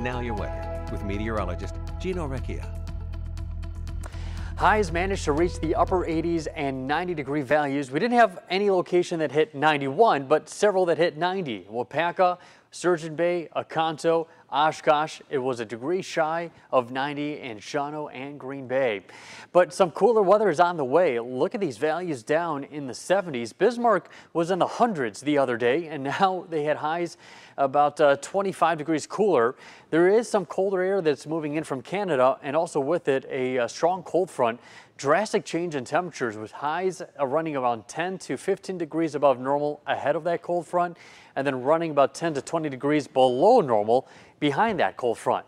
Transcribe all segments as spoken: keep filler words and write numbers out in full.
And now your weather with meteorologist Gino Recchia. Highs managed to reach the upper eighties and ninety degree values. We didn't have any location that hit ninety-one, but several that hit ninety. Wapaca, Sturgeon Bay, Oconto, Oshkosh, it was a degree shy of ninety in Shawano and Green Bay. But some cooler weather is on the way. Look at these values down in the seventies. Bismarck was in the hundreds the other day, and now they had highs about uh, twenty-five degrees cooler. There is some colder air that's moving in from Canada, and also with it a, a strong cold front. Drastic change in temperatures with highs running around ten to fifteen degrees above normal ahead of that cold front, and then running about ten to twenty degrees below normal behind that cold front.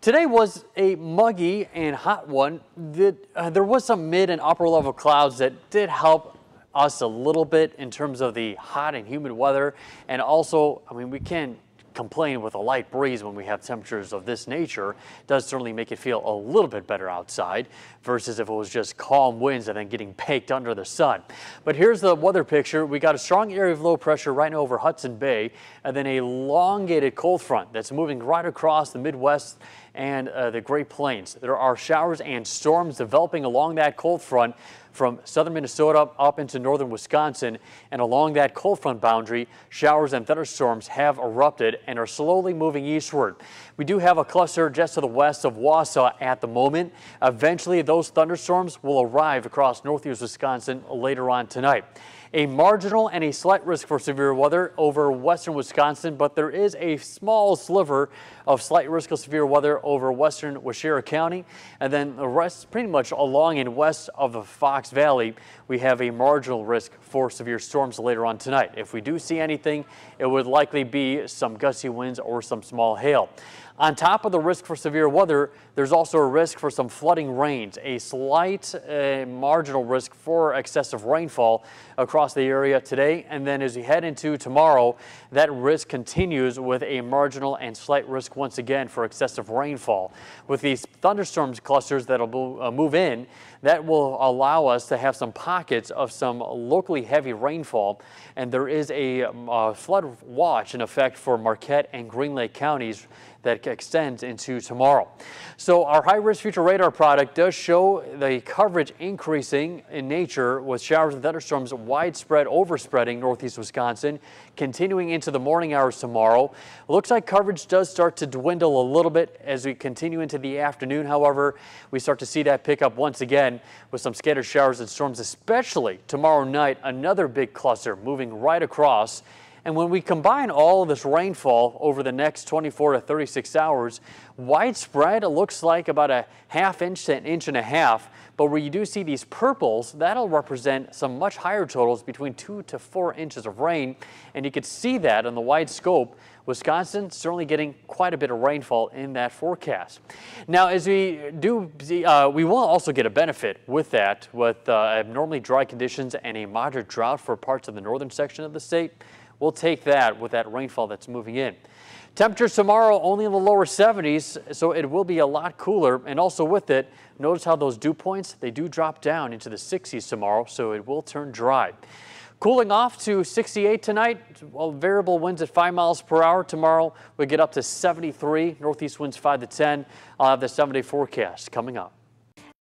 Today was a muggy and hot one. That, uh, there was some mid and upper level clouds that did help us a little bit in terms of the hot and humid weather. And also, I mean, we can complain with a light breeze when we have temperatures of this nature. Does certainly make it feel a little bit better outside versus if it was just calm winds and then getting baked under the sun. But here's the weather picture. We got a strong area of low pressure right now over Hudson Bay, and then a elongated cold front that's moving right across the Midwest and uh, the Great Plains. There are showers and storms developing along that cold front from southern Minnesota up into northern Wisconsin, and along that cold front boundary, showers and thunderstorms have erupted and are slowly moving eastward. We do have a cluster just to the west of Wausau at the moment. Eventually, those thunderstorms will arrive across northeast Wisconsin later on tonight. A marginal and a slight risk for severe weather over western Wisconsin, but there is a small sliver of slight risk of severe weather over western Washera County, and then the rest pretty much along and west of the Fox Valley. We have a marginal risk for severe storms later on tonight. If we do see anything, it would likely be some gusty winds or some small hail. On top of the risk for severe weather, there's also a risk for some flooding rains, a slight uh, marginal risk for excessive rainfall across the area today. And then as we head into tomorrow, that risk continues with a marginal and slight risk once again for excessive rainfall. With these thunderstorms clusters that will move in, that will allow us to have some pockets of some locally heavy rainfall. And there is a uh, flood watch in effect for Marquette and Green Lake counties that extends into tomorrow. So our high-risk future radar product does show the coverage increasing in nature with showers and thunderstorms widespread overspreading northeast Wisconsin, continuing into the morning hours tomorrow. Looks like coverage does start to dwindle a little bit as we continue into the afternoon. However, we start to see that pick up once again with some scattered showers and storms, especially tomorrow night, another big cluster moving right across. And when we combine all of this rainfall over the next twenty-four to thirty-six hours, widespread, it looks like about a half inch to an inch and a half. But where you do see these purples, that'll represent some much higher totals, between two to four inches of rain. And you could see that on the wide scope. Wisconsin certainly getting quite a bit of rainfall in that forecast. Now, as we do, uh, we will also get a benefit with that, with uh, abnormally dry conditions and a moderate drought for parts of the northern section of the state. We'll take that with that rainfall that's moving in. Temperatures tomorrow only in the lower seventies, so it will be a lot cooler. And also with it, notice how those dew points, they do drop down into the sixties tomorrow, so it will turn dry. Cooling off to sixty-eight tonight, well, variable winds at five miles per hour. Tomorrow we get up to seventy-three, northeast winds five to ten. I'll have the seven-day forecast coming up.